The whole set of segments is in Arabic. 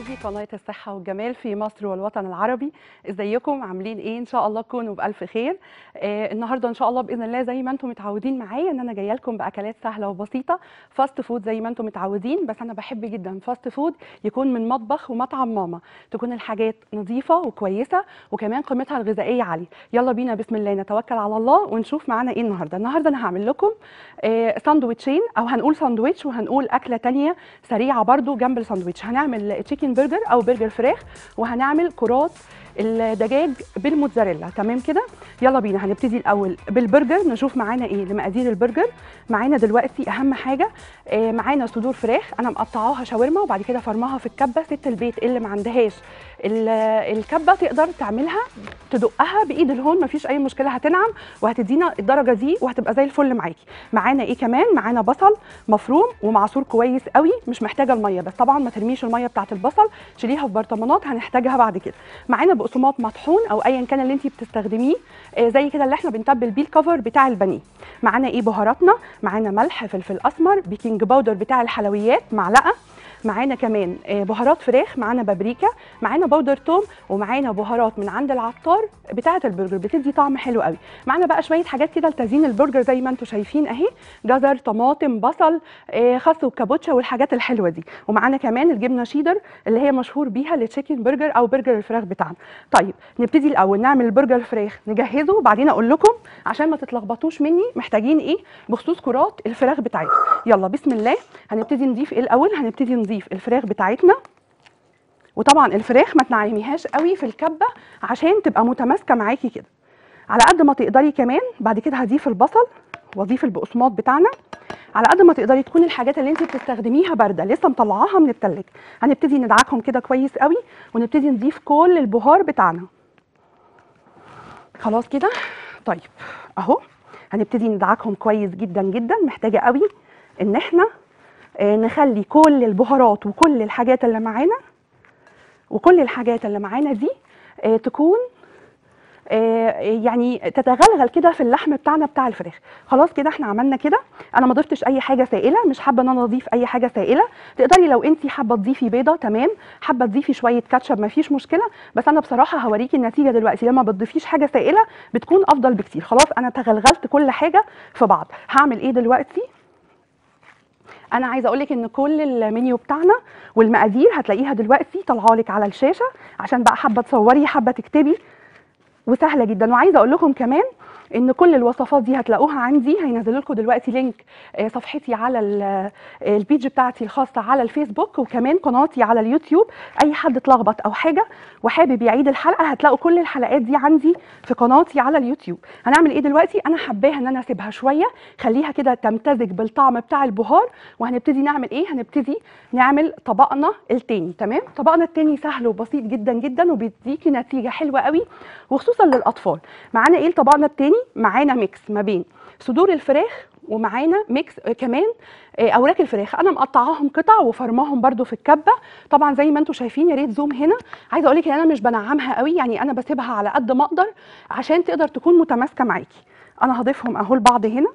مشاهدي قناة الصحة والجمال في مصر والوطن العربي، ازيكم عاملين ايه؟ ان شاء الله تكونوا بألف خير. النهارده ان شاء الله باذن الله زي ما انتم متعودين معايا ان انا جايه لكم باكلات سهله وبسيطه، فاست فود زي ما انتم متعودين، بس انا بحب جدا فاست فود يكون من مطبخ ومطعم ماما، تكون الحاجات نظيفه وكويسه وكمان قيمتها الغذائيه عاليه. يلا بينا بسم الله نتوكل على الله ونشوف معانا ايه النهارده. انا هعمل لكم ساندويتشين، او هنقول ساندويتش وهنقول اكله ثانيه سريعه برده جنب الساندويتش. هنعمل تشيكن برجر او برجر فراخ، وهنعمل كرات الدجاج بالموتزاريلا. تمام كده، يلا بينا. هنبتدي الاول بالبرجر، نشوف معانا ايه لمقادير البرجر. معانا دلوقتي اهم حاجه معانا صدور فراخ انا مقطعاها شاورما وبعد كده فرماها في الكبه. ست البيت اللي ما عندهاش الكبه تقدر تعملها تدقها بايد الهون، مفيش اي مشكله، هتنعم وهتدينا الدرجه دي وهتبقى زي الفل معاكي. معانا ايه كمان؟ معانا بصل مفروم ومعصور كويس قوي، مش محتاجه الميه، بس طبعا ما ترميش الميه بتاعه البصل، شيليها في برطمانات هنحتاجها بعد كده. معانا بقسماط مطحون او ايا كان اللي انت بتستخدميه، زي كده اللي احنا بنتبل بيه الكفر بتاع البانيه. معانا ايه بهاراتنا؟ معانا ملح، فلفل اسمر، بيكنج باودر بتاع الحلويات معلقه، معانا كمان بهارات فراخ، معانا بابريكا، معانا بودر توم، ومعانا بهارات من عند العطار بتاعه البرجر بتدي طعم حلو قوي. معانا بقى شويه حاجات كده لتزيين البرجر زي ما انتم شايفين اهي، جزر، طماطم، بصل، خس وكابوتشا والحاجات الحلوه دي. ومعانا كمان الجبنه شيدر اللي هي مشهور بيها للتشيكن برجر او برجر الفراخ بتاعنا. طيب نبتدي الاول نعمل البرجر الفراخ، نجهزه وبعدين اقول لكم عشان ما تتلخبطوش مني محتاجين ايه بخصوص كرات الفراخ بتاعتنا. يلا بسم الله. هنبتدي نضيف ايه الاول؟ هنبتدي نضيف الفراخ بتاعتنا، وطبعا الفراخ ما تنعميهاش قوي في الكبه عشان تبقى متماسكه معاكي كده على قد ما تقدري. كمان بعد كده هضيف البصل واضيف البقسماط بتاعنا على قد ما تقدري. تكون الحاجات اللي انت بتستخدميها بارده لسه مطلعاها من التلاجه. هنبتدي ندعكهم كده كويس قوي ونبتدي نضيف كل البهار بتاعنا. خلاص كده طيب اهو، هنبتدي ندعكهم كويس جدا جدا. محتاجه قوي ان احنا نخلي كل البهارات وكل الحاجات اللي معانا دي تكون يعني تتغلغل كده في اللحم بتاعنا بتاع الفراخ. خلاص كده احنا عملنا كده. انا ما ضفتش اي حاجه سائله، مش حابه ان انا اضيف اي حاجه سائله. تقدري لو انت حابه تضيفي بيضه تمام، حابه تضيفي شويه كاتشب مفيش مشكله، بس انا بصراحه هوريكي النتيجه دلوقتي لما بتضيفيش حاجه سائله بتكون افضل بكتير. خلاص انا تغلغلت كل حاجه في بعض. هعمل ايه دلوقتي؟ انا عايزه اقول لك ان كل المنيو بتاعنا والمقادير هتلاقيها دلوقتي طالعه لك على الشاشه، عشان بقى حابه تصوري حابه تكتبي، وسهله جدا. وعايزه اقول لكم كمان ان كل الوصفات دي هتلاقوها عندي. هينزل لكم دلوقتي لينك صفحتي على البيج بتاعتي الخاصه على الفيسبوك، وكمان قناتي على اليوتيوب. اي حد اتلخبط او حاجه وحابب يعيد الحلقه هتلاقوا كل الحلقات دي عندي في قناتي على اليوتيوب. هنعمل ايه دلوقتي؟ انا حباها ان انا اسيبها شويه، خليها كده تمتزج بالطعم بتاع البهار. وهنبتدي نعمل ايه؟ هنبتدي نعمل طبقنا التاني. تمام، طبقنا التاني سهل وبسيط جدا جدا وبيديكي نتيجه حلوه قوي وخصوصا للاطفال. معانا ايه طبقنا التاني؟ معانا ميكس ما بين صدور الفراخ ومعانا ميكس كمان اوراق الفراخ. انا مقطعاهم قطع وفرماهم برده في الكبه طبعا زي ما انتم شايفين. يا ريت زوم هنا. عايزه اقول لك ان انا مش بنعمها قوي، يعني انا بسيبها على قد ما اقدر عشان تقدر تكون متماسكه معاكي. انا هضيفهم اهو لبعض هنا.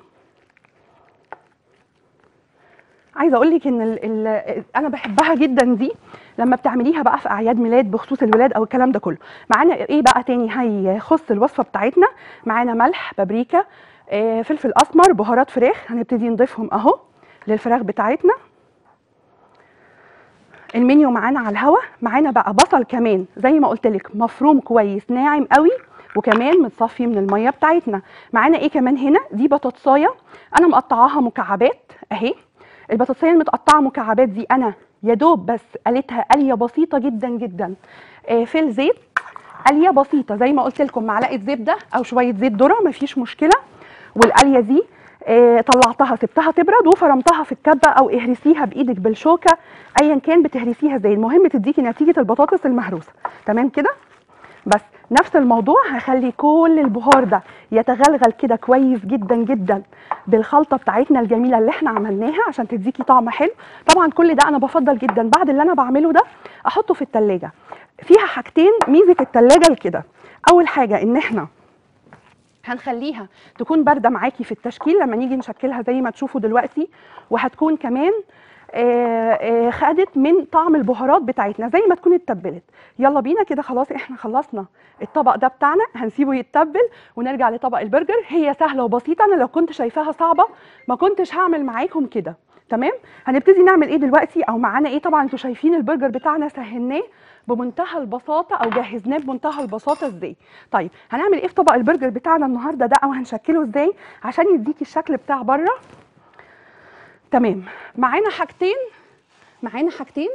عايزه اقول لك ان انا بحبها جدا دي لما بتعمليها بقى في اعياد ميلاد بخصوص الولاد او الكلام ده كله. معانا ايه بقى تاني هيخص الوصفه بتاعتنا؟ معانا ملح، بابريكا، فلفل اسمر، بهارات فراخ. هنبتدي نضيفهم اهو للفراخ بتاعتنا. المنيو معانا على الهوا. معانا بقى بصل كمان زي ما قلت لك مفروم كويس ناعم قوي وكمان متصفي من الميه بتاعتنا. معانا ايه كمان هنا؟ دي بطاطسايه انا مقطعاها مكعبات اهي. البطاطسايه المتقطعه مكعبات دي انا يا دوب بس قليتها قليه بسيطه جدا جدا في الزيت، قليه بسيطه زي ما قلت لكم معلقه زبده او شويه زيت ذره مفيش مشكله. والقليه دي طلعتها سبتها تبرد وفرمتها في الكبه او اهرسيها بايدك بالشوكه ايا كان بتهرسيها ازاي، المهم تديكي نتيجه البطاطس المهروسه. تمام كده، بس نفس الموضوع هخلي كل البهار ده يتغلغل كده كويس جدا جدا بالخلطه بتاعتنا الجميله اللي احنا عملناها عشان تديكي طعم حلو. طبعا كل ده انا بفضل جدا بعد اللي انا بعمله ده احطه في التلاجة. فيها حاجتين ميزه التلاجة لكده. اول حاجه ان احنا هنخليها تكون بارده معاكي في التشكيل لما نيجي نشكلها زي ما تشوفوا دلوقتي، وهتكون كمان خدت من طعم البهارات بتاعتنا زي ما تكون اتبلت. يلا بينا كده، خلاص احنا خلصنا الطبق ده بتاعنا، هنسيبه يتبل ونرجع لطبق البرجر. هي سهله وبسيطه، انا لو كنت شايفاها صعبه ما كنتش هعمل معاكم كده. تمام، هنبتدي نعمل ايه دلوقتي او معانا ايه؟ طبعا انتوا شايفين البرجر بتاعنا سهلناه بمنتهى البساطه او جهزناه بمنتهى البساطه ازاي. طيب هنعمل ايه في طبق البرجر بتاعنا النهارده ده، او هنشكله ازاي عشان يديكي الشكل بتاع بره؟ تمام، معانا حاجتين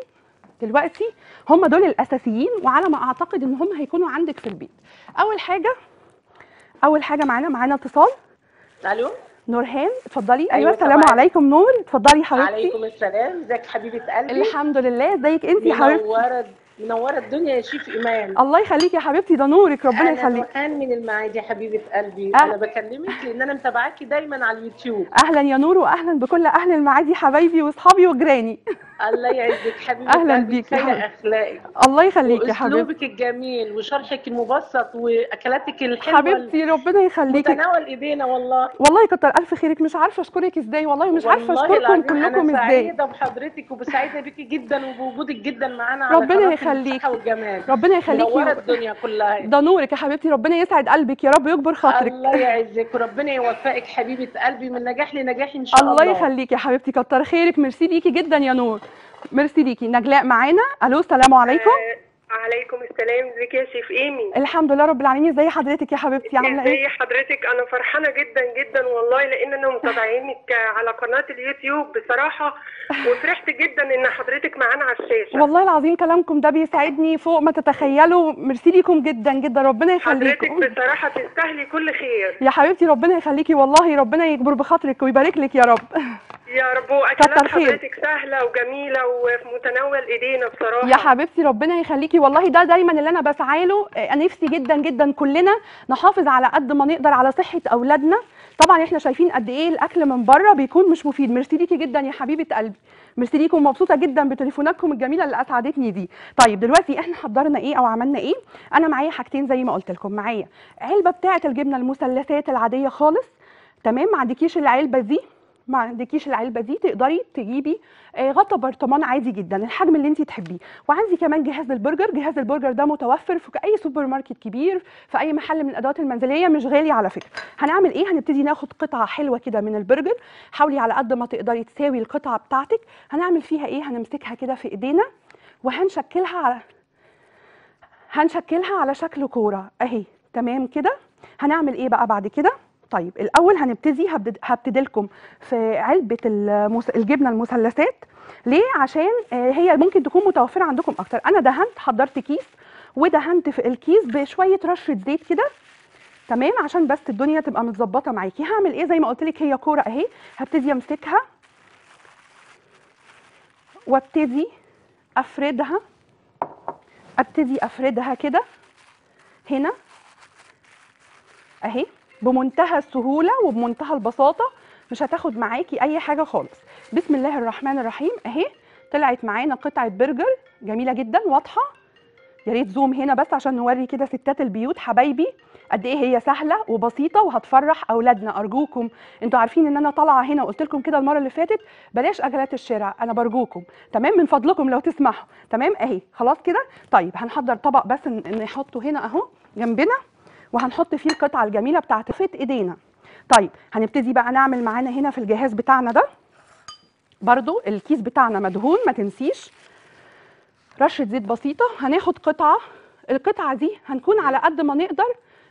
دلوقتي هم دول الاساسيين، وعلى ما اعتقد ان هم هيكونوا عندك في البيت. اول حاجه معانا اتصال. الو نورهان، اتفضلي. ايوه السلام عليكم نور، اتفضلي حبيبتي. وعليكم السلام، ازيك حبيبه قلبي؟ الحمد لله، ازيك انت يا حبيبتي؟ منوره الدنيا يا شيف ايمان. الله يخليكي يا حبيبتي، ده نورك ربنا يخليكي. انا نورهان من المعادي يا حبيبه قلبي. انا بكلمك لان انا متابعاكي دايما على اليوتيوب. اهلا يا نور، واهلا بكل اهل المعادي حبايبي واصحابي وجيراني. الله يعزك حبيبه قلبي. اهلا بيكي يا اخلاقك. الله يخليكي يا حبيبتي، واسلوبك الجميل وشرحك المبسط واكلاتك الحلوه حبيبتي ربنا يخليكي، متناول ايدينا والله. والله كتر الف خيرك، مش عارفه اشكرك ازاي، والله مش عارفه اشكركم كلكم ازاي. انا سعيده بحضرتك وسعيده بيكي جدا وبوجودك جدا معانا على ربنا يخليك ربنا يخليكي، منوره الدنيا كلها. ده نورك يا حبيبتي، ربنا يسعد قلبك يا رب ويكبر خاطرك. الله يعزك وربنا يوفقك حبيبه قلبي من نجاح لنجاح ان شاء الله. الله يخليكي يا حبيبتي، كتر خيرك، ميرسي ليكي جدا يا نور، ميرسي ليكي. نجلاء معانا، الو السلام عليكم. وعليكم السلام، ازيك يا شيف ايمي؟ الحمد لله رب العالمين، ازي حضرتك يا حبيبتي، عامله ايه؟ ازي حضرتك؟ انا فرحانه جدا جدا والله، لان انا متابعينك على قناه اليوتيوب بصراحه، وفرحت جدا ان حضرتك معانا على الشاشه. والله العظيم كلامكم ده بيسعدني فوق ما تتخيلوا، ميرسي ليكم جدا جدا ربنا يخليكم. حضرتك بصراحه تستاهلي كل خير يا حبيبتي، ربنا يخليكي والله، ربنا يكبر بخاطرك ويبارك لك يا رب. يا رب، واكلات حضرتك سهله وجميله ومتناول ايدينا بصراحه يا حبيبتي، ربنا يخليكي والله. ده دايما اللي انا بسعى له، نفسي جدا جدا كلنا نحافظ على قد ما نقدر على صحه اولادنا. طبعا احنا شايفين قد ايه الاكل من بره بيكون مش مفيد. ميرسي ليكي جدا يا حبيبه قلبي، ميرسي ليكي، ومبسوطه جدا بتليفوناتكم الجميله اللي اسعدتني دي. طيب دلوقتي احنا حضرنا ايه او عملنا ايه؟ انا معايا حاجتين زي ما قلت لكم، معايا علبه بتاعه الجبنه المثلثات العاديه خالص. تمام، ما عندكيش العلبه دي، تقدري تجيبي غطا برطمان عادي جدا الحجم اللي انت تحبيه. وعندي كمان جهاز البرجر، جهاز البرجر ده متوفر في اي سوبر ماركت كبير، في اي محل من الادوات المنزليه، مش غالي على فكره. هنعمل ايه؟ هنبتدي ناخد قطعه حلوه كده من البرجر، حاولي على قد ما تقدري تساوي القطعه بتاعتك. هنعمل فيها ايه؟ هنمسكها كده في ايدينا وهنشكلها على شكل كوره اهي. تمام كده، هنعمل ايه بقى بعد كده؟ طيب الاول هنبتدي، هبتدي لكم في علبه الجبنه المثلثات. ليه؟ عشان هي ممكن تكون متوفره عندكم اكتر. انا دهنت، حضرت كيس ودهنت في الكيس بشويه رشه زيت كده، تمام، عشان بس الدنيا تبقى متظبطه معاكي. هعمل ايه؟ زي ما قلت لك هي كوره اهي، هبتدي امسكها وابتدي افردها، كده هنا اهي بمنتهى السهولة وبمنتهى البساطة، مش هتاخد معاكي أي حاجة خالص. بسم الله الرحمن الرحيم، أهي طلعت معانا قطعة برجر جميلة جدا واضحة. يا ريت زوم هنا بس عشان نوري كده ستات البيوت حبايبي قد إيه هي سهلة وبسيطة وهتفرح أولادنا. أرجوكم، أنتوا عارفين إن أنا طالعة هنا وقلت لكم كده المرة اللي فاتت بلاش أكلات الشارع، أنا برجوكم تمام، من فضلكم لو تسمحوا. تمام أهي خلاص كده. طيب هنحضر طبق بس نحطه هنا أهو جنبنا، وهنحط فيه القطعه الجميله بتاعت ايدينا. طيب هنبتدي بقى نعمل معانا هنا في الجهاز بتاعنا ده، برضو الكيس بتاعنا مدهون ما تنسيش، رشه زيت بسيطه. هناخد قطعه، القطعه دي هنكون على قد ما نقدر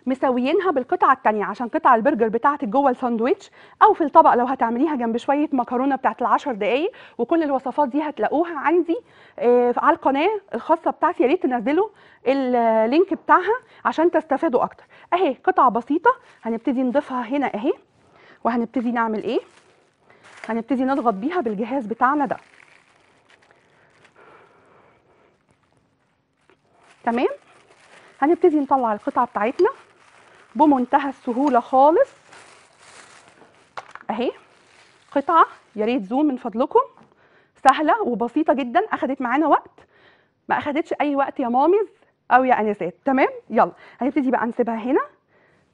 مساويينها بالقطعه الثانيه، عشان قطع البرجر بتاعتك جوه الساندويتش او في الطبق لو هتعمليها جنب شويه مكرونه بتاعت ال10 دقايق. وكل الوصفات دي هتلاقوها عندي على القناه الخاصه بتاعتي، يا ريت تنزلوا اللينك بتاعها عشان تستفادوا اكتر. اهي قطعه بسيطه هنبتدي نضيفها هنا اهي، وهنبتدي نعمل ايه؟ هنبتدي نضغط بيها بالجهاز بتاعنا ده. تمام، هنبتدي نطلع القطعه بتاعتنا بمنتهى السهوله خالص اهي. قطعه يا ريت زوم من فضلكم، سهله وبسيطه جدا، اخدت معانا وقت، ما اخدتش اي وقت يا ماميز او يا انسات. تمام، يلا هنبتدي بقى نسيبها هنا.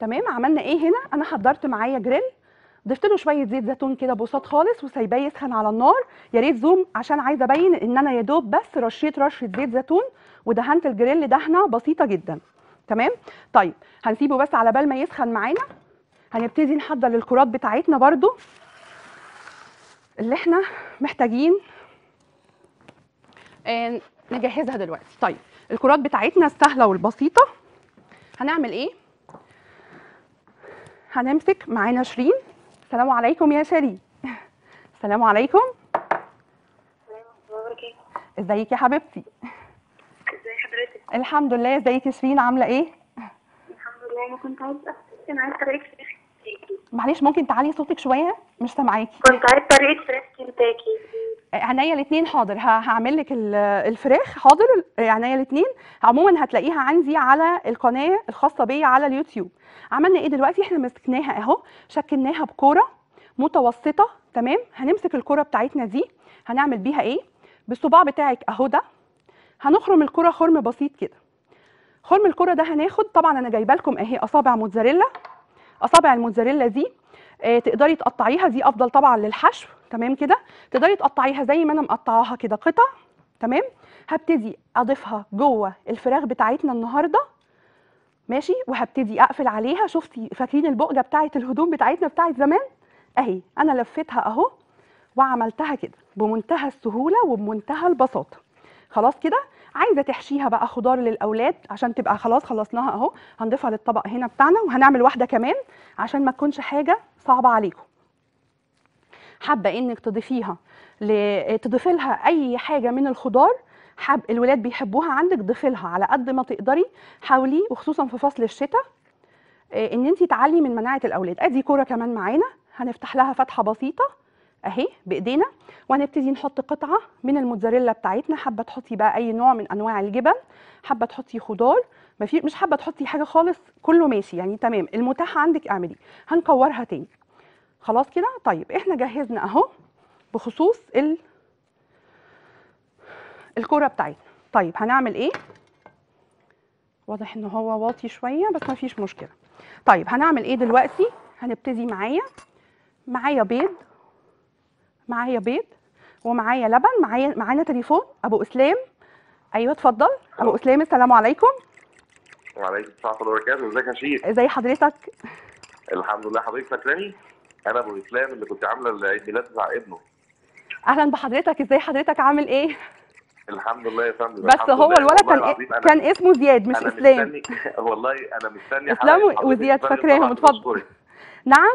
تمام، عملنا ايه هنا؟ انا حضرت معايا جريل ضفت له شويه زيت زيتون كده بوصات خالص وسايباه يسخن على النار. يا ريت زوم عشان عايزه ابين ان انا يا دوب بس رشيت رشه زيت زيتون ودهنت الجريل دهنه بسيطه جدا. تمام؟ طيب هنسيبه بس على بال ما يسخن معانا. هنبتدي نحضر الكرات بتاعتنا برضو اللي احنا محتاجين نجهزها دلوقتي. طيب الكرات بتاعتنا السهله والبسيطه هنعمل ايه؟ هنمسك معانا شيرين. السلام عليكم يا شيرين. السلام عليكم. السلام عليكم. ازيك يا حبيبتي؟ ازي حضرتك؟ الحمد لله. ازيك يا شيرين، عامله ايه؟ الحمد لله. انا كنت عايزه اسالك طريقه فراخ كنتاكي. معلش ممكن تعلي صوتك شويه؟ مش سامعاكي. كنت عايزه طريقه فراخ كنتاكي. عينيا الاثنين حاضر، هعمل لك الفراخ حاضر. عينيا الاثنين. عموما هتلاقيها عندي على القناه الخاصه بيا على اليوتيوب. عملنا ايه دلوقتي؟ احنا مسكناها اهو، شكلناها بكوره متوسطه. تمام؟ هنمسك الكوره بتاعتنا دي هنعمل بيها ايه؟ بالصباع بتاعك اهو ده هنخرم الكوره خرم بسيط كده. خرم الكوره ده هناخد، طبعا انا جايبه لكم اهي اصابع موتزاريلا. اصابع الموتزاريلا دي تقدري تقطعيها، دي افضل طبعا للحشو. تمام كده؟ تقدري تقطعيها زي ما انا مقطعاها كده قطع. تمام؟ هبتدي اضيفها جوه الفراخ بتاعتنا النهارده. ماشي؟ وهبتدي اقفل عليها. شفتي فاكرين البقله بتاعت الهدوم بتاعتنا بتاعت زمان؟ اهي انا لفتها اهو وعملتها كده بمنتهى السهوله وبمنتهى البساطه. خلاص كده؟ عايزه تحشيها بقى خضار للاولاد عشان تبقى خلاص خلصناها اهو. هنضيفها للطبق هنا بتاعنا، وهنعمل واحده كمان عشان ما تكونش حاجه صعبه عليكم. حابه انك تضيفيها تضيفي لها اي حاجه من الخضار الولاد بيحبوها عندك، ضيفي لها على قد ما تقدري. حاولي وخصوصا في فصل الشتاء ان انت تعلي من مناعه الاولاد. ادي كوره كمان معانا هنفتح لها فتحه بسيطه اهي بايدينا، وهنبتدي نحط قطعه من الموتزاريلا بتاعتنا. حابه تحطي بقى اي نوع من انواع الجبن، حابه تحطي خضار، مش حابه تحطي حاجه خالص، كله ماشي يعني. تمام، المتاح عندك اعملي. هنكورها تاني. خلاص كده؟ طيب احنا جهزنا اهو بخصوص الكوره بتاعتنا. طيب هنعمل ايه؟ واضح ان هو واطي شويه بس ما فيش مشكله. طيب هنعمل ايه دلوقتي؟ هنبتدي معايا بيض، ومعايا لبن، معانا تليفون ابو اسلام. ايوه اتفضل. ابو اسلام السلام عليكم. وعليكم السلام ورحمه الله وبركاته. ازيك يا شيخ؟ ازي حضرتك؟ الحمد لله. حضرتك فاكراني؟ انا ابو اسلام اللي كنت عامله عيد ميلاد مع ابنه. اهلا بحضرتك. ازاي حضرتك؟ عامل ايه؟ الحمد لله يا فندم. بس هو الولد كان اسمه زياد مش اسلام. والله انا مستني اسلام وزياد، فاكراهم. اتفضل. نعم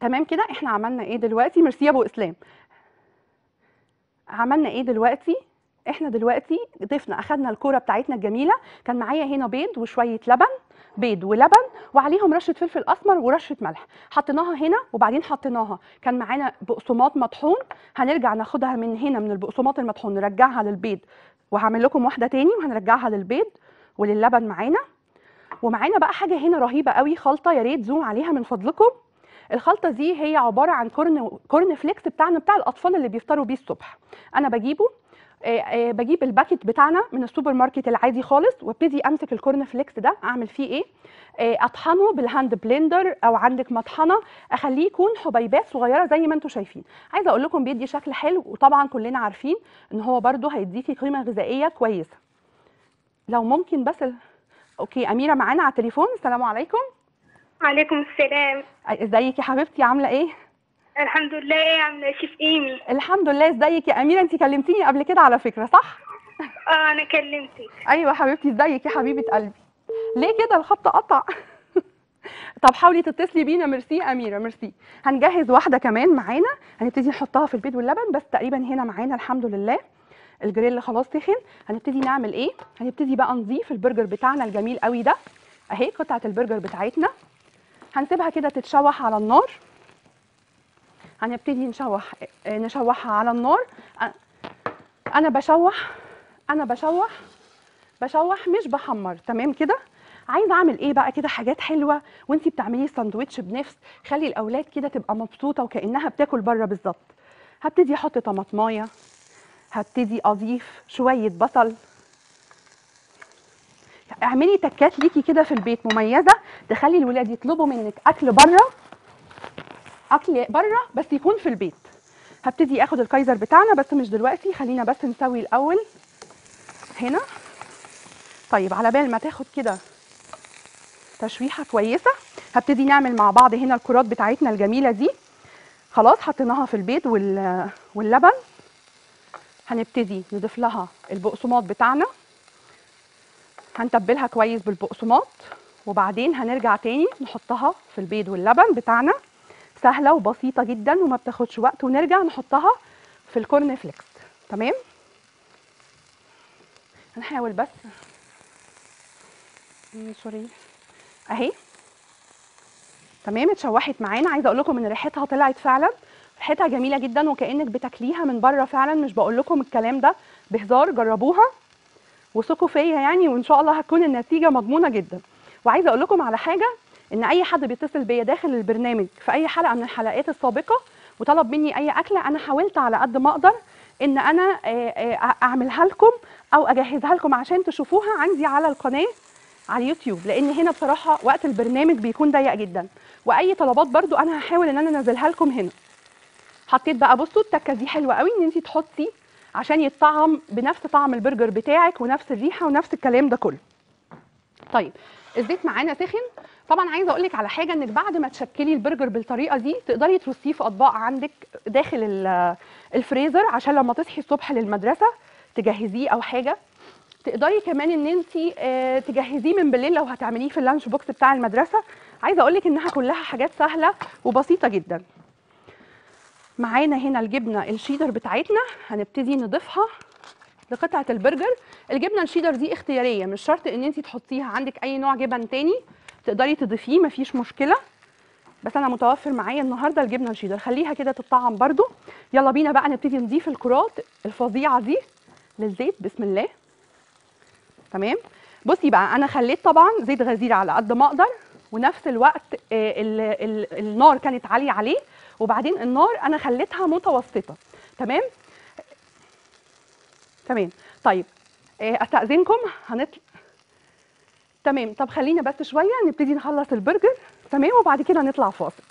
تمام كده؟ احنا عملنا ايه دلوقتي؟ ميرسي يا ابو اسلام. عملنا ايه دلوقتي؟ احنا دلوقتي ضفنا، اخدنا الكوره بتاعتنا الجميله. كان معايا هنا بيض وشويه لبن، بيض ولبن وعليهم رشه فلفل اسمر ورشه ملح. حطيناها هنا وبعدين حطيناها. كان معانا بقسماط مطحون، هنرجع ناخدها من هنا من البقسماط المطحون نرجعها للبيض، وهعمل لكم واحده تاني وهنرجعها للبيض وللبن معانا. ومعانا بقى حاجه هنا رهيبه قوي، خلطه. يا ريت زوم عليها من فضلكم. الخلطه دي هي عباره عن كورن فليكس بتاعنا بتاع الاطفال اللي بيفطروا بيه الصبح. انا بجيب الباكت بتاعنا من السوبر ماركت العادي خالص، وابتدي امسك الكورن فليكس ده اعمل فيه ايه؟ اطحنه بالهاند بلندر او عندك مطحنه، اخليه يكون حبيبات صغيره زي ما انتم شايفين. عايزه اقول لكم بيدي شكل حلو، وطبعا كلنا عارفين ان هو برده هيديكي قيمه غذائيه كويسه. لو ممكن بس اوكي. اميره معانا على التليفون. السلام عليكم. وعليكم السلام. ازيك يا حبيبتي؟ عامله ايه؟ الحمد لله. ايه عامله يا شيف ايمي؟ الحمد لله. ازيك يا اميره؟ انت كلمتيني قبل كده على فكره صح؟ اه انا كلمتك. ايوه حبيبتي. ازيك يا حبيبه قلبي؟ ليه كده الخط قطع؟ طب حاولي تتصلي بينا. ميرسي اميره، ميرسي. هنجهز واحده كمان معانا، هنبتدي نحطها في البيض واللبن بس. تقريبا هنا معانا الحمد لله الجريل خلاص سخن. هنبتدي نعمل ايه؟ هنبتدي بقى نضيف البرجر بتاعنا الجميل قوي ده اهي، قطعه البرجر بتاعتنا. هنسيبها كده تتشوح على النار. هنبتدي نشوحها على النار. انا بشوح مش بحمر. تمام كده. عايزه اعمل ايه بقى كده؟ حاجات حلوه وانتي بتعملي الساندوتش بنفس، خلي الاولاد كده تبقى مبسوطه وكانها بتاكل بره بالظبط. هبتدي احط طماطمايه، هبتدي اضيف شويه بصل. اعملي تكات ليكي كده في البيت مميزه تخلي الولاد يطلبوا منك اكل بره، اكل بره بس يكون في البيت. هبتدي اخد الكايزر بتاعنا بس مش دلوقتي، خلينا بس نسوي الاول هنا. طيب على بال ما تاخد كده تشويحه كويسه، هبتدي نعمل مع بعض هنا الكرات بتاعتنا الجميله دي. خلاص حطيناها في البيض واللبن. هنبتدي نضيف لها البقسماط بتاعنا، هنتبلها كويس بالبقسماط وبعدين هنرجع تاني نحطها في البيض واللبن بتاعنا. سهله وبسيطه جدا وما بتاخدش وقت، ونرجع نحطها في الكورن فليكس. تمام. هنحاول بس سوري اهي. تمام اتشوحت معانا. عايزه اقول لكم ان ريحتها طلعت فعلا، ريحتها جميله جدا وكانك بتاكليها من بره فعلا، مش بقول لكم الكلام ده بهزار. جربوها وثقوا فيا يعني، وان شاء الله هتكون النتيجه مضمونه جدا. وعايزه اقول لكم على حاجه، ان اي حد بيتصل بيا داخل البرنامج في اي حلقه من الحلقات السابقه وطلب مني اي اكله، انا حاولت على قد ما اقدر ان انا اعملها لكم او اجهزها لكم عشان تشوفوها عندي على القناه على اليوتيوب، لان هنا بصراحه وقت البرنامج بيكون ضيق جدا. واي طلبات برضو انا هحاول ان انا انزلها لكم هنا. حطيت بقى بصوا التكه دي حلوه قوي ان انت تحطي عشان يتطعم بنفس طعم البرجر بتاعك ونفس الريحه ونفس الكلام ده كله. طيب الزيت معانا سخن. طبعا عايزه اقول لك على حاجه، انك بعد ما تشكلي البرجر بالطريقه دي تقدري ترصيه في اطباق عندك داخل الفريزر عشان لما تصحي الصبح للمدرسه تجهزيه او حاجه. تقدري كمان ان انتي تجهزيه من بالليل لو هتعمليه في اللانش بوكس بتاع المدرسه. عايزه اقول لك انها كلها حاجات سهله وبسيطه جدا. معانا هنا الجبنه الشيدر بتاعتنا، هنبتدي نضيفها لقطعه البرجر. الجبنه الشيدر دي اختياريه، مش شرط ان انتي تحطيها، عندك اي نوع جبن تاني تقدري تضيفيه مفيش مشكله، بس انا متوفر معايا النهارده الجبنه الشيدر. خليها كده تتطعم برده. يلا بينا بقى نبتدي نضيف الكرات الفظيعه دي للزيت. بسم الله. تمام. بصي بقى، انا خليت طبعا زيت غزير على قد ما اقدر، ونفس الوقت النار كانت عاليه عليه، وبعدين النار انا خليتها متوسطه. تمام تمام. طيب استاذنكم هنطلع. تمام. طب خلينا بس شويه نبتدي نخلص البرجر. تمام. وبعد كده نطلع فاصل.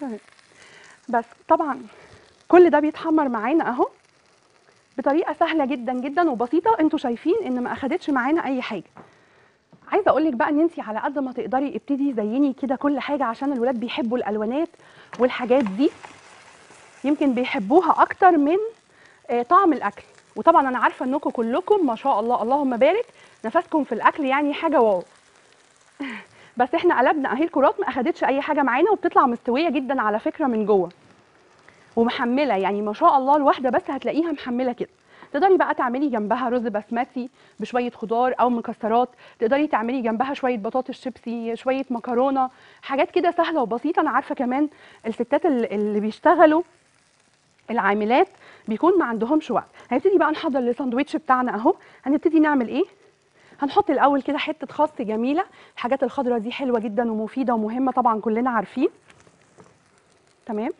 تمام. بس طبعا كل ده بيتحمر معانا اهو بطريقه سهله جدا جدا وبسيطه. انتوا شايفين ان ما اخدتش معانا اي حاجه. عايزه اقول لك بقى ان انت على قد ما تقدري ابتدي زيني كده كل حاجه، عشان الولاد بيحبوا الالوانات والحاجات دي، يمكن بيحبوها اكتر من طعم الاكل. وطبعا انا عارفه انكم كلكم ما شاء الله اللهم بارك نفسكم في الاكل يعني حاجه واو. بس احنا قلبنا اهي الكرات ما اخدتش اي حاجه معانا، وبتطلع مستويه جدا على فكره من جوه ومحمله يعني ما شاء الله. الواحده بس هتلاقيها محمله كده. تقدري بقى تعملي جنبها رز بسمتي بشويه خضار او مكسرات، تقدري تعملي جنبها شويه بطاطس شيبسي، شويه مكرونه، حاجات كده سهله وبسيطه. انا عارفه كمان الستات اللي بيشتغلوا العاملات بيكون ما عندهمش وقت. هنبتدي بقى نحضر الساندوتش بتاعنا اهو. هنبتدي نعمل ايه؟ هنحط الاول كده حته خس جميله. الحاجات الخضراء دي حلوه جدا ومفيده ومهمه طبعا كلنا عارفين. تمام.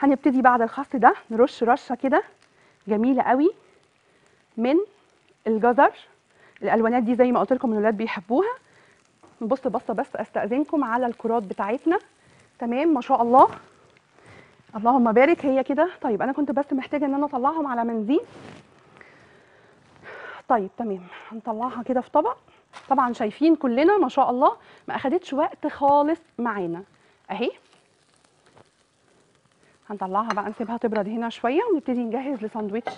هنبتدي بعد الخس ده نرش رشه كده جميله قوي من الجزر. الالوانات دي زي ما قلت لكم الولاد بيحبوها. نبص بصه بس استاذنكم على الكرات بتاعتنا. تمام ما شاء الله اللهم بارك. هي كده. طيب انا كنت بس محتاجه ان انا اطلعهم على منزين. طيب تمام. هنطلعها كده في طبق. طبعا شايفين كلنا ما شاء الله ما اخدتش وقت خالص معانا اهي. هنطلعها بقى نسيبها تبرد هنا شويه ونبتدي نجهز لساندوتش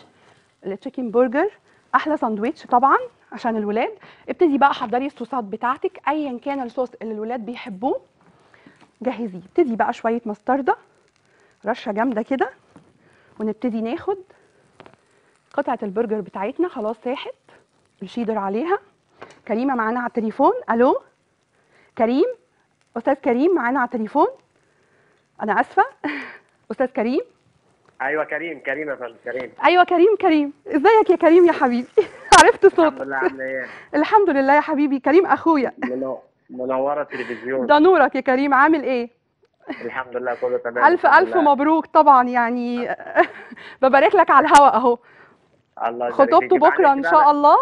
التشيكن برجر. احلى ساندوتش طبعا عشان الولاد. ابتدي بقى حضري الصوصات بتاعتك ايا كان الصوص اللي الولاد بيحبوه جهزيه. ابتدي بقى شويه مستردة رشه جامده كده، ونبتدي ناخد قطعه البرجر بتاعتنا. خلاص ساحت الشيدر عليها. كريمه معانا على التليفون. الو كريم، استاذ كريم معانا على التليفون. انا اسفه استاذ كريم. ايوه كريم، كريم يا فندم. كريم، ايوه كريم. كريم ازيك يا كريم يا حبيبي؟ عرفت صوتك. الحمد لله، عامله ايه؟ الحمد لله يا حبيبي. كريم اخويا، منوره التلفزيون. ده نورك يا كريم، عامل ايه؟ الحمد لله كله تمام. الف الف مبروك طبعا، يعني ببارك لك على الهواء اهو. الله يبارك فيك. خطوبته بكره ان شاء الله.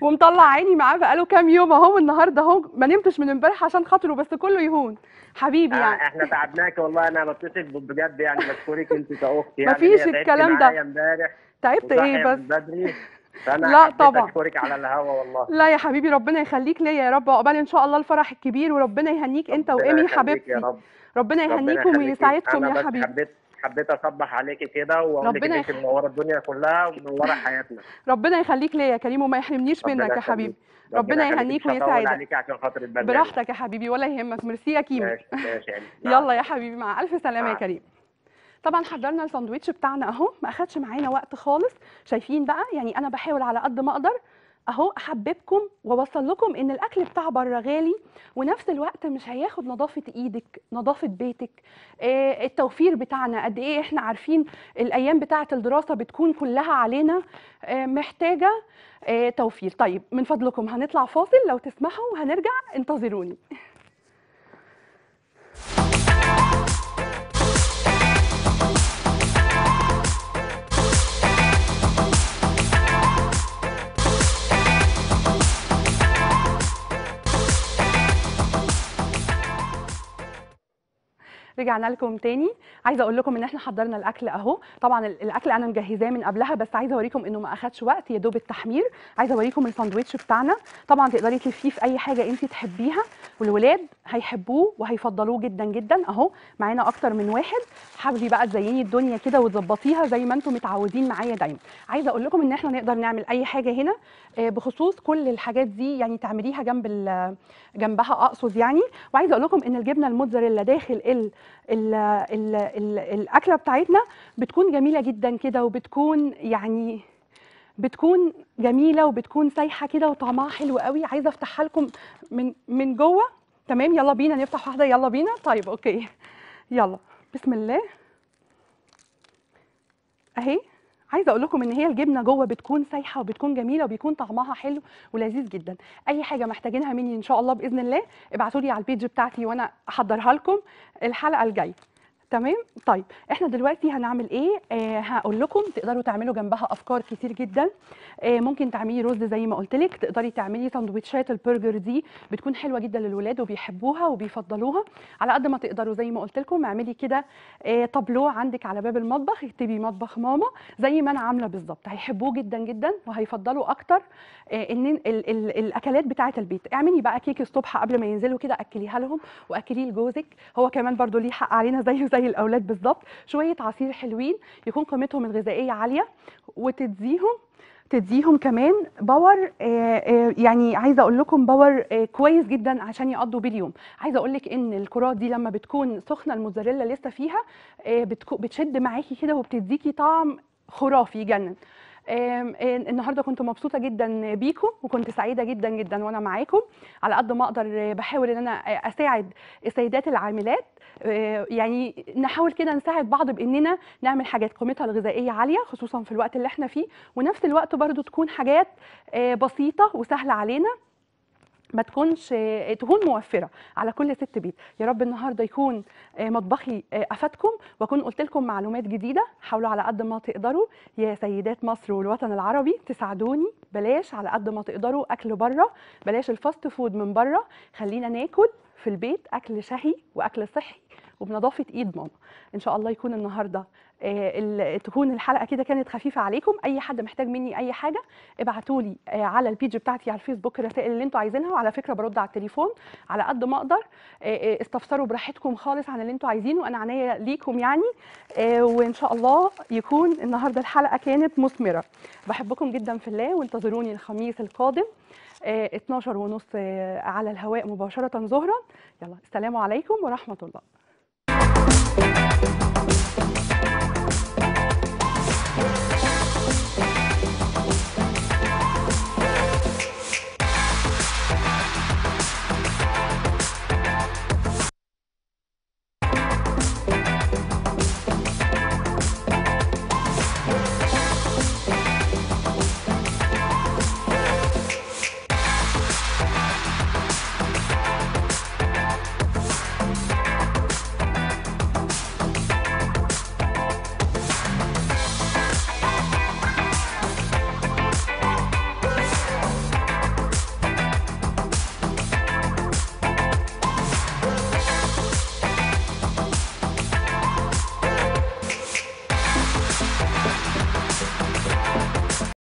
ومطلع عيني معاه بقاله كام يوم اهو، النهارده اهو، ما نمتش من امبارح عشان خاطره، بس كله يهون حبيبي يعني. احنا تعبناك والله، انا بتصل بجد يعني، بشكرك انت كاختي يعني. مفيش الكلام ده، امبارح تعبت ايه بس بدري. لا طبعا بشكرك على الهوا والله. لا يا حبيبي، ربنا يخليك ليا يا رب، وعقبال ان شاء الله الفرح الكبير، وربنا يهنيك انت وايمي حبيبتي. ربنا يهنيكم ويسعدكم يا حبيبي. حبيت اصبح عليكي كده واقول لك انت منوره الدنيا كلها ومنوره حياتنا. ربنا يخليك ليا يا كريم، وما يحرمنيش منك يا حبيبي. ربنا يهنيك ويسعدك. براحتك يا حبيبي ولا يهمك. ميرسي يا كيمو. يلا يا حبيبي، مع الف سلامه يا كريم. طبعا حضرنا الساندويتش بتاعنا اهو، ما اخدش معانا وقت خالص. شايفين بقى يعني، انا بحاول على قد ما اقدر اهو احببكم واوصل لكم ان الاكل بتاع بره غالي، ونفس الوقت مش هياخد نظافه ايدك، نظافه بيتك، التوفير بتاعنا قد ايه. احنا عارفين الايام بتاعه الدراسه بتكون كلها علينا محتاجه توفير. طيب من فضلكم هنطلع فاصل لو تسمحوا، وهنرجع، انتظروني. رجعنا لكم تاني. عايزه اقول لكم ان احنا حضرنا الاكل اهو. طبعا الاكل انا مجهزاه من قبلها، بس عايزه اوريكم انه ما اخدش وقت، يا دوب التحمير. عايزه اوريكم الساندوتش بتاعنا. طبعا تقدري تلفيه في اي حاجه انت تحبيها، والولاد هيحبوه وهيفضلوه جدا جدا اهو. معانا اكتر من واحد. حاولي بقى تزيني الدنيا كده وتظبطيها زي ما انتم متعودين معايا دايما. عايزه اقول لكم ان احنا نقدر نعمل اي حاجه هنا بخصوص كل الحاجات دي، يعني تعمليها جنبها اقصد يعني. وعايزه اقول لكم ان الجبنه الموتزاريلا داخل الأكلة بتاعتنا بتكون جميلة جدا كده، وبتكون يعني بتكون جميلة وبتكون سايحة كده وطعمها حلو قوي. عايزة افتحها لكم من جوه. تمام، يلا بينا نفتح واحدة، يلا بينا. طيب اوكي، يلا بسم الله اهي. عايزه اقول لكم ان هي الجبنه جوه بتكون سايحه وبتكون جميله وبيكون طعمها حلو ولذيذ جدا. اي حاجه محتاجينها مني ان شاء الله باذن الله ابعتوا لي على البيج بتاعتي وانا احضرها لكم الحلقه الجايه. تمام. طيب احنا دلوقتي هنعمل ايه؟ هقول لكم تقدروا تعملوا جنبها افكار كتير جدا. ممكن تعملي رز زي ما قلت لك، تقدري تعملي سندوتشات البرجر دي بتكون حلوه جدا للولاد وبيحبوها وبيفضلوها. على قد ما تقدروا زي ما قلت لكم اعملي كده طابلو عندك على باب المطبخ، اكتبي مطبخ ماما زي ما انا عامله بالظبط، هيحبوه جدا جدا وهيفضلوا اكتر ان الاكلات بتاعه البيت. اعملي بقى كيك الصبح قبل ما ينزلوا كده، اكليها لهم واكليه لجوزك، هو كمان برده ليه حق علينا زي الاولاد بالظبط. شويه عصير حلوين يكون قيمتهم الغذائيه عاليه، وتديهم كمان باور. يعني عايزه اقول لكم باور كويس جدا عشان يقضوا بيه اليوم. عايزه اقول لك ان الكرات دي لما بتكون سخنه الموتزاريلا لسه فيها بتشد معاكي كده وبتديكي طعم خرافي يجنن. النهارده كنت مبسوطه جدا بيكم، وكنت سعيده جدا جدا وانا معاكم. على قد ما اقدر بحاول ان انا اساعد السيدات العاملات، يعني نحاول كده نساعد بعض باننا نعمل حاجات قيمتها الغذائيه عاليه خصوصا في الوقت اللي احنا فيه، ونفس الوقت برضو تكون حاجات بسيطه وسهله علينا، ما تكون موفره على كل ست بيت. يا رب النهارده يكون مطبخي افادكم، واكون قلت لكم معلومات جديده. حاولوا على قد ما تقدروا يا سيدات مصر والوطن العربي تساعدوني، بلاش على قد ما تقدروا اكل بره، بلاش الفاست فود من بره، خلينا ناكل في البيت اكل شهي واكل صحي وبنظافه ايد ماما. ان شاء الله يكون النهارده تكون الحلقه كده كانت خفيفه عليكم. اي حد محتاج مني اي حاجه ابعتوا لي على البيج بتاعتي على الفيسبوك الرسائل اللي انتوا عايزينها. وعلى فكره برد على التليفون على قد ما اقدر، استفسروا براحتكم خالص عن اللي انتوا عايزينه، انا عينيا ليكم يعني. وان شاء الله يكون النهارده الحلقه كانت مثمره. بحبكم جدا في الله، وانتظروني الخميس القادم 12:30 على الهواء مباشره ظهرا. يلا السلام عليكم ورحمه الله.